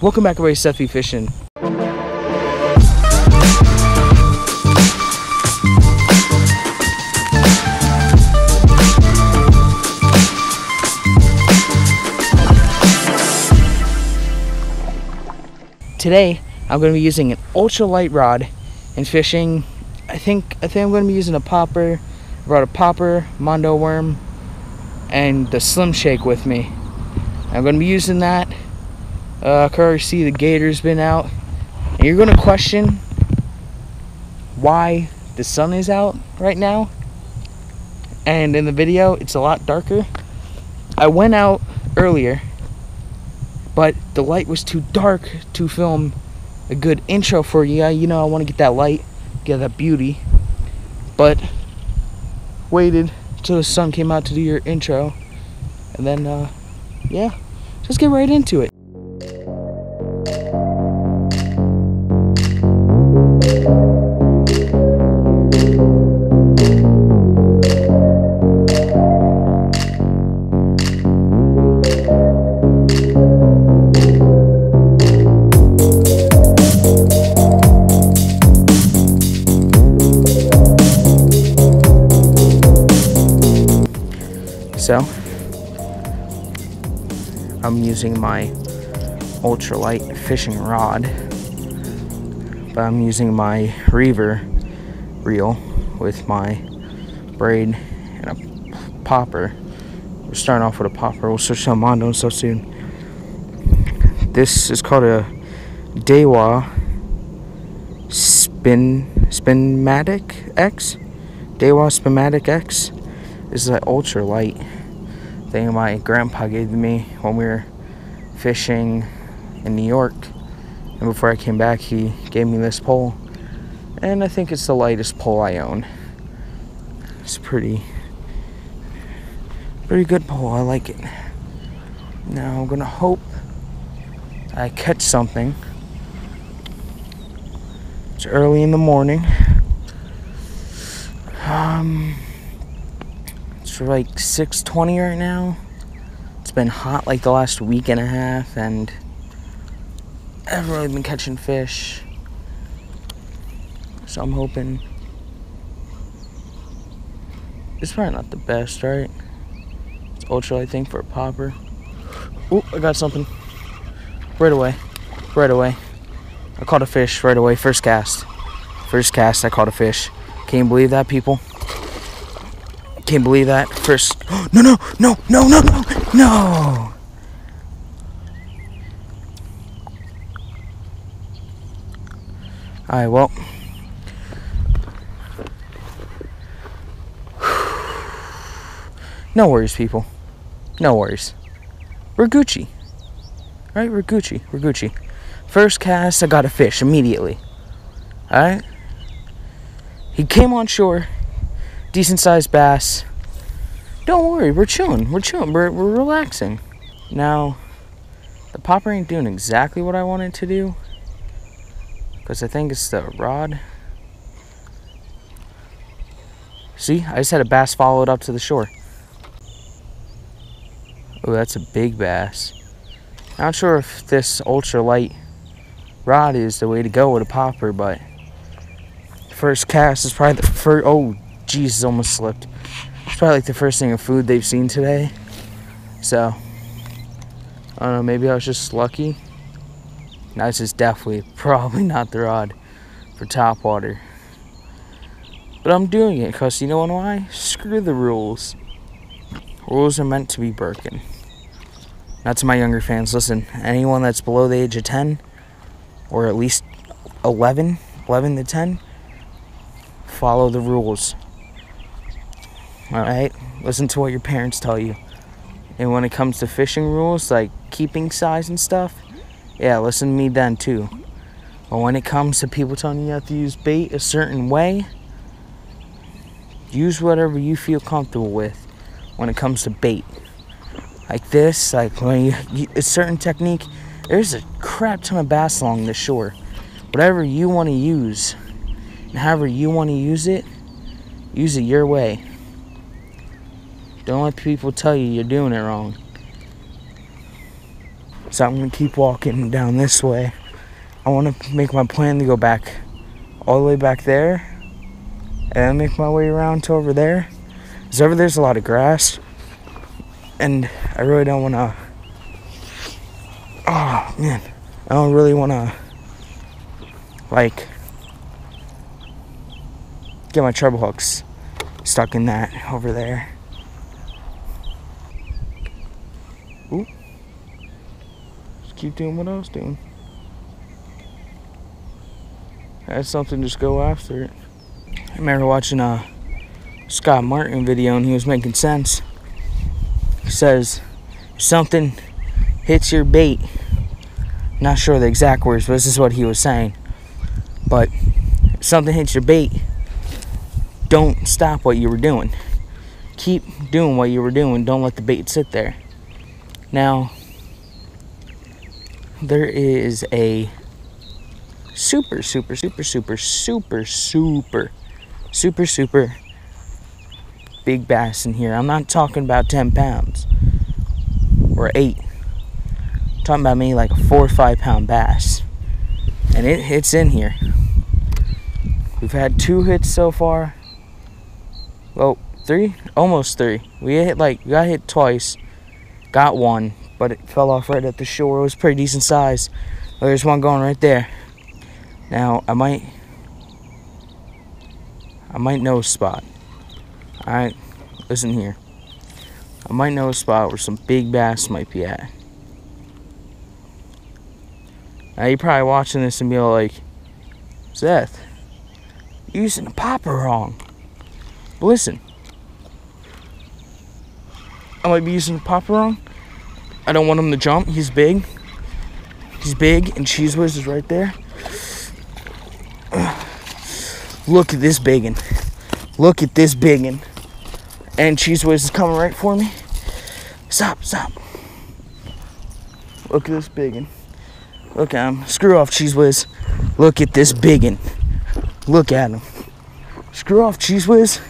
Welcome back everybody, Seth B. Fishing. Today, I'm going to be using an ultralight rod and fishing. I think I'm going to be using a popper. I brought a popper, Mondo worm, and the Slim Shake with me. I'm going to be using that. I can already see the gator's been out. And you're going to question why the sun is out right now. And in the video, it's a lot darker. I went out earlier, but the light was too dark to film a good intro for you. You know, I want to get that light, get that beauty. But waited till the sun came out to do your intro. And then, yeah, just get right into it. So, I'm using my ultralight fishing rod, but I'm using my Reaver reel with my braid and a popper. We're starting off with a popper. We'll switch to a Mondo so soon. This is called a Daiwa Spinmatic X. Daiwa Spinmatic X. This is an ultralight thing my grandpa gave me when we were fishing in New York, and before I came back he gave me this pole, and I think it's the lightest pole I own. It's pretty good pole. I like it. Now I'm gonna hope I catch something. It's early in the morning. It's like 6:20 right now. It's been hot like the last week and a half, and I haven't really been catching fish. So I'm hoping. It's probably not the best, right? It's ultra, I think, for a popper. Oh, I got something. Right away. Right away. I caught a fish right away. First cast. First cast, I caught a fish. Can you believe that, people? Can't believe that. First, no, no, no, no, no, no, no. All right, well, no worries, people. No worries. We're Gucci, right? We're Gucci. We're Gucci. First cast, I got a fish immediately. All right. He came on shore. Decent sized bass. Don't worry, we're chilling. We're chilling. We're relaxing. Now, the popper ain't doing exactly what I want it to do, because I think it's the rod. See, I just had a bass followed up to the shore. Oh, that's a big bass. Not sure if this ultralight rod is the way to go with a popper, but first cast is probably the first. Oh. Jesus, almost slipped. It's probably like the first thing of food they've seen today. So, I don't know, maybe I was just lucky. Now this is definitely, probably not the rod for top water. But I'm doing it because, you know why? Screw the rules. Rules are meant to be broken. Not to my younger fans. Listen, anyone that's below the age of 10, or at least 11 to 10, follow the rules. Alright, listen to what your parents tell you. And when it comes to fishing rules, like keeping size and stuff, yeah, listen to me then too. But when it comes to people telling you you have to use bait a certain way, use whatever you feel comfortable with when it comes to bait. Like this, like when a certain technique, there's a crap ton of bass along the shore. Whatever you want to use, and however you want to use it your way. Don't let people tell you you're doing it wrong. So I'm going to keep walking down this way. I want to make my plan to go back all the way back there and make my way around to over there. Because over there's a lot of grass. And I really don't want to... Oh, man. I don't really want to, like, get my treble hooks stuck in that over there. Ooh. Just keep doing what I was doing. I had something, just go after it. I remember watching a Scott Martin video, and he was making sense. He says, if something hits your bait, not sure the exact words, but this is what he was saying. But if something hits your bait, don't stop what you were doing. Keep doing what you were doing. Don't let the bait sit there. Now, there is a super big bass in here. I'm not talking about 10 pounds or 8. I'm talking about me like a 4 or 5 pound bass. And it hits in here. We've had 2 hits so far. Well, 3? Almost 3. We got hit twice. Got 1, but it fell off right at the shore. It was pretty decent size. Well, there's one going right there. Now, I might know a spot. Alright, listen here. I might know a spot where some big bass might be at. Now, you're probably watching this and be like, Seth, you're using the popper wrong. But listen, I might be using the popper wrong. I don't want him to jump. He's big. He's big, and Cheese Whiz is right there. Look at this biggin'. Look at this biggin'. And Cheese Whiz is coming right for me. Stop, stop. Look at this biggin'. Look at him. Screw off, Cheese Whiz. Look at this biggin'. Look at him. Screw off, Cheese Whiz.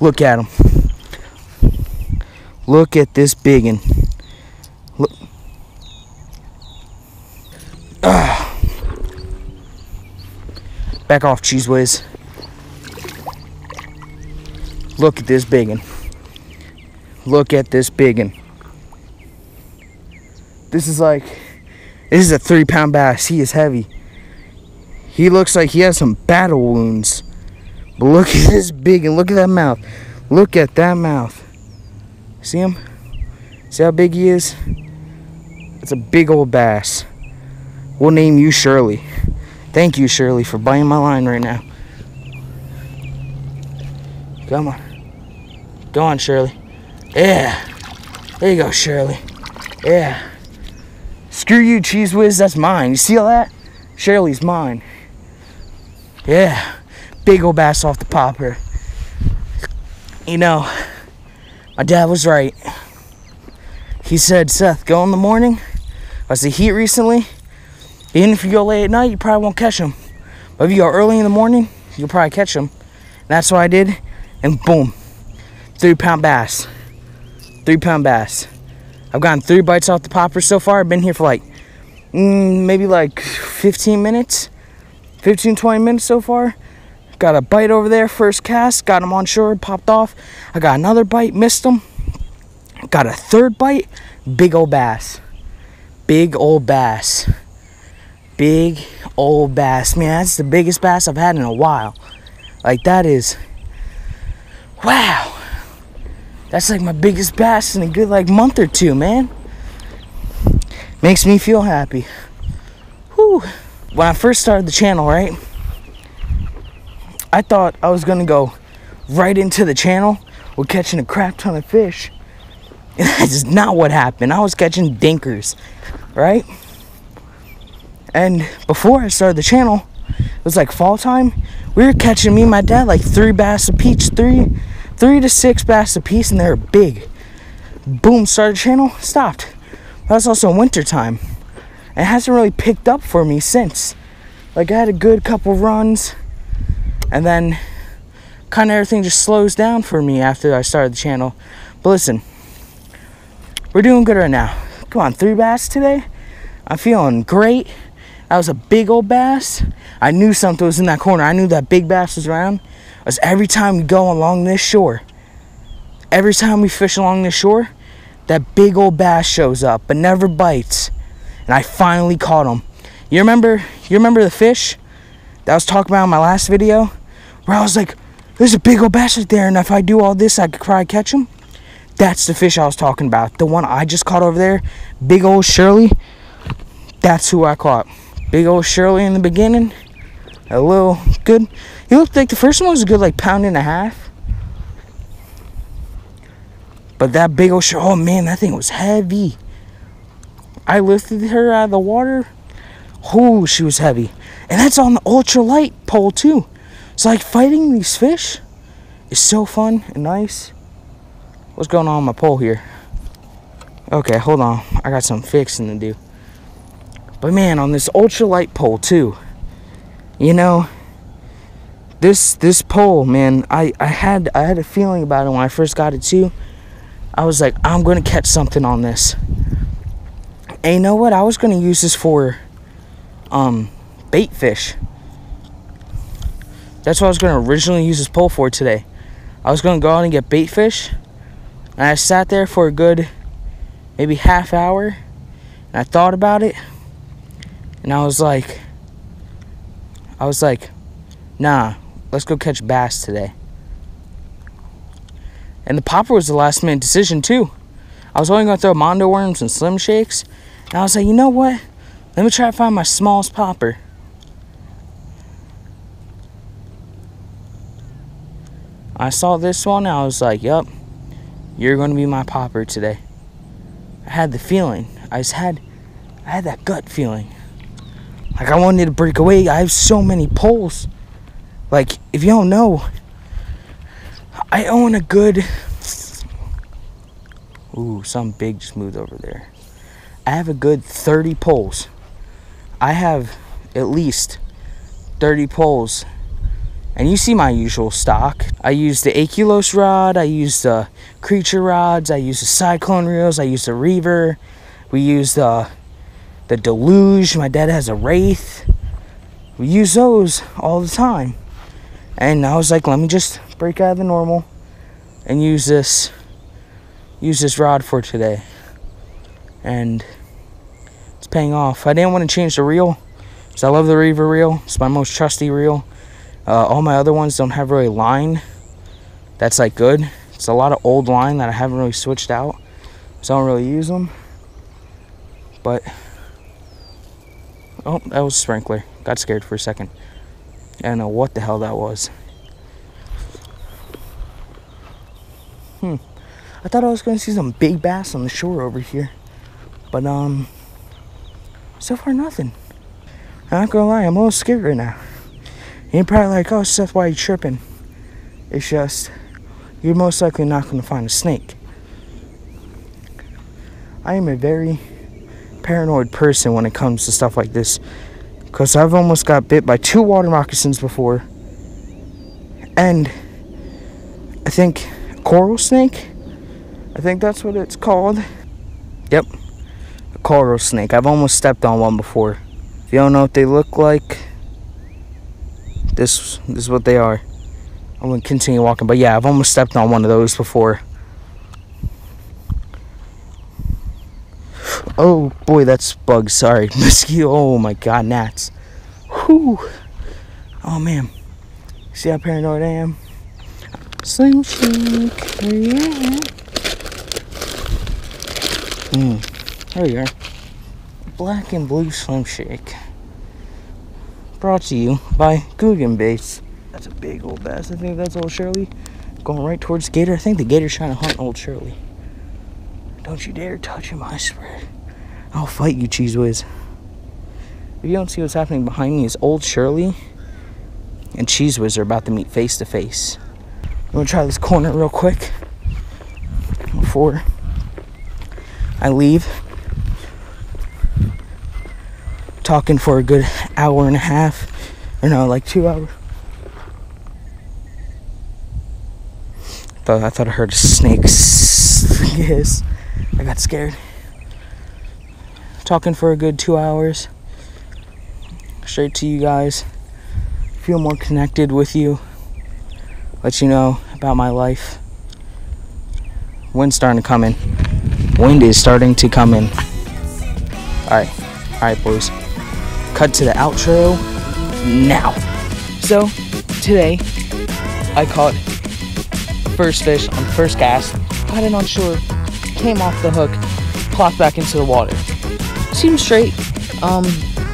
Look at him. Look at this biggin'. Look. Back off, Cheese Whiz. Look at this biggin'. Look at this biggin'. This is a 3 pound bass. He is heavy. He looks like he has some battle wounds. But look at this biggin'. Look at that mouth. Look at that mouth. See him? See how big he is? It's a big old bass. We'll name you Shirley. Thank you, Shirley, for biting my line right now. Come on. Go on, Shirley. Yeah. There you go, Shirley. Yeah. Screw you, Cheese Whiz. That's mine. You see all that? Shirley's mine. Yeah. Big old bass off the popper. You know, my dad was right. He said, Seth, go in the morning. I was the heat recently. Even if you go late at night, you probably won't catch them. But if you go early in the morning, you'll probably catch them. And that's what I did. And boom. 3 pound bass. 3 pound bass. I've gotten 3 bites off the popper so far. I've been here for like, maybe like 15 minutes. 15, 20 minutes so far. Got a bite over there, first cast, got him on shore, popped off. I got another bite, missed him. Got a third bite, big old bass. Big old bass. Big old bass. Man, that's the biggest bass I've had in a while. Like, that is, wow. That's like my biggest bass in a good, like, month or two, man. Makes me feel happy. Whew. When I first started the channel, right? I thought I was gonna go right into the channel with catching a crap ton of fish. And that is not what happened. I was catching dinkers, right? And before I started the channel, it was like fall time. We were catching, me and my dad, like 3 bass a piece, three to 6 bass a piece, and they were big. Boom, started the channel, stopped. That was also winter time. It hasn't really picked up for me since. Like, I had a good couple runs. And then kind of everything just slows down for me after I started the channel. But listen, we're doing good right now. Come on, 3 bass today? I'm feeling great. That was a big old bass. I knew something was in that corner. I knew that big bass was around. As every time we go along this shore, every time we fish along this shore, that big old bass shows up but never bites. And I finally caught him. You remember the fish that I was talking about in my last video? Where I was like, there's a big old bass right there, and if I do all this, I could probably catch him. That's the fish I was talking about. The one I just caught over there, big old Shirley. That's who I caught. Big old Shirley in the beginning. A little good. He looked like the first one was a good like 1.5 pounds. But that big old Shirley, oh man, that thing was heavy. I lifted her out of the water. Oh, she was heavy. And that's on the ultralight pole too. So like fighting these fish is so fun and nice. What's going on with my pole here? Okay, hold on. I got some fixing to do. But man, on this ultralight pole too, you know, this pole, man, I had a feeling about it when I first got it too. I was like, I'm gonna catch something on this. And you know what? I was gonna use this for bait fish. That's what I was gonna originally use this pole for today. I was gonna go out and get bait fish, and I sat there for a good maybe half hour, and I thought about it, and I was like, nah, let's go catch bass today. And the popper was the last minute decision too. I was only gonna throw Mondo worms and Slim Shakes, and I was like, you know what? Let me try to find my smallest popper. I saw this one and I was like, yup, you're gonna be my popper today. I had the feeling. I had that gut feeling. Like I wanted to break away. I have so many poles. Like, if you don't know, I own a good, ooh, something big just moved over there. I have a good 30 poles. I have at least 30 poles. And you see my usual stock. I use the Akylos rod, I use the Creature rods, I use the Cyclone reels, I use the Reaver. We use the Deluge, my dad has a Wraith. We use those all the time. And I was like, let me just break out of the normal and use this rod for today. And it's paying off. I didn't want to change the reel, because I love the Reaver reel. It's my most trusty reel. All my other ones don't have really line that's like good. It's a lot of old line that I haven't really switched out, so I don't really use them. But oh, that was a sprinkler. Got scared for a second. I don't know what the hell that was. I thought I was gonna see some big bass on the shore over here, but so far nothing. I'm not gonna lie, I'm a little scared right now. You're probably like, oh, Seth, why are you tripping? It's just, you're most likely not going to find a snake. I am a very paranoid person when it comes to stuff like this, because I've almost got bit by 2 water moccasins before, and I think a coral snake? I think that's what it's called. Yep, a coral snake. I've almost stepped on one before. If you don't know what they look like, this is what they are. I'm gonna continue walking, but yeah, I've almost stepped on one of those before. Oh boy, that's bugs. Sorry, mosquito. Oh my god, gnats. Whew. Oh man, see how paranoid I am. Slim Shake. Yeah. There you are. Black and blue Slim Shake. Brought to you by Googan Baits. That's a big old bass. I think that's old Shirley. Going right towards the gator. I think the gator's trying to hunt old Shirley. Don't you dare touch him, I swear. I'll fight you, Cheese Whiz. If you don't see what's happening behind me, is old Shirley and Cheese Whiz are about to meet face to face. I'm gonna try this corner real quick before I leave. Talking for a good hour and a half, or no, like 2 hours. I thought I heard a snake hiss. I got scared. talking for a good 2 hours straight to you guys. Feel more connected with you, let you know about my life. Wind's starting to come in. Wind is starting to come in. All right, boys. Cut to the outro now. So today I caught first fish on first cast. Got it on shore, came off the hook, plopped back into the water. Seemed straight.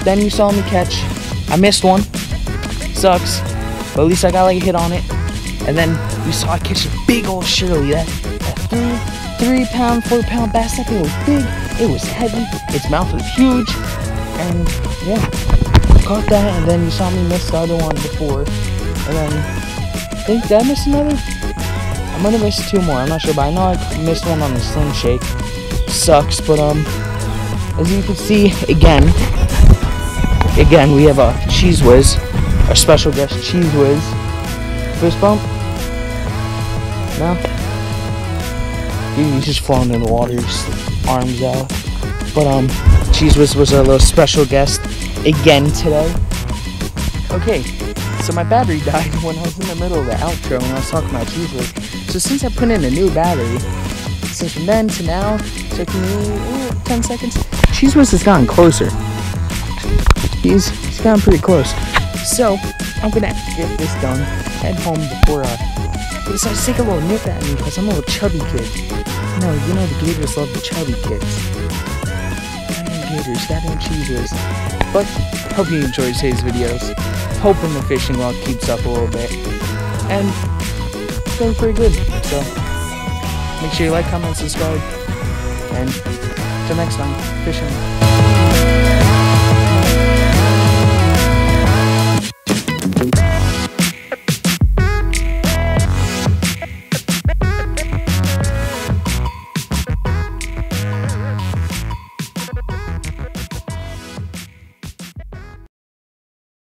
Then you saw me catch. I missed one. Sucks, but at least I got like a hit on it. And then you saw I catch a big old Shirley. That 3 pound, 4 pound bass. That thing was big. It was heavy. Its mouth was huge. And yeah, caught that. And then you saw me miss the other one before. And then I think that I missed another. I'm gonna miss two more. I'm not sure, but I know I missed one on the Slim Shake. Sucks, but as you can see, again, we have a Cheese Whiz, our special guest Cheese Whiz. Fist bump? No? He's just flown in the water, just arms out. But Cheese Whiz was our little special guest again today. Okay, so my battery died when I was in the middle of the outro when I was talking about Cheese Whiz. So since I put in a new battery, since from then to now, it took me 10 seconds. Cheese Whiz has gotten closer. He's gotten pretty close. So I'm gonna get this done, head home before he decides to take a little nip at me because I'm a little chubby kid. No, you know the gators love the chubby kids. Goddamn gators, goddamn Cheese Whiz. But hope you enjoyed today's videos. Hoping the fishing log keeps up a little bit. And it's going pretty good. So make sure you like, comment, subscribe, and till next time, fishing.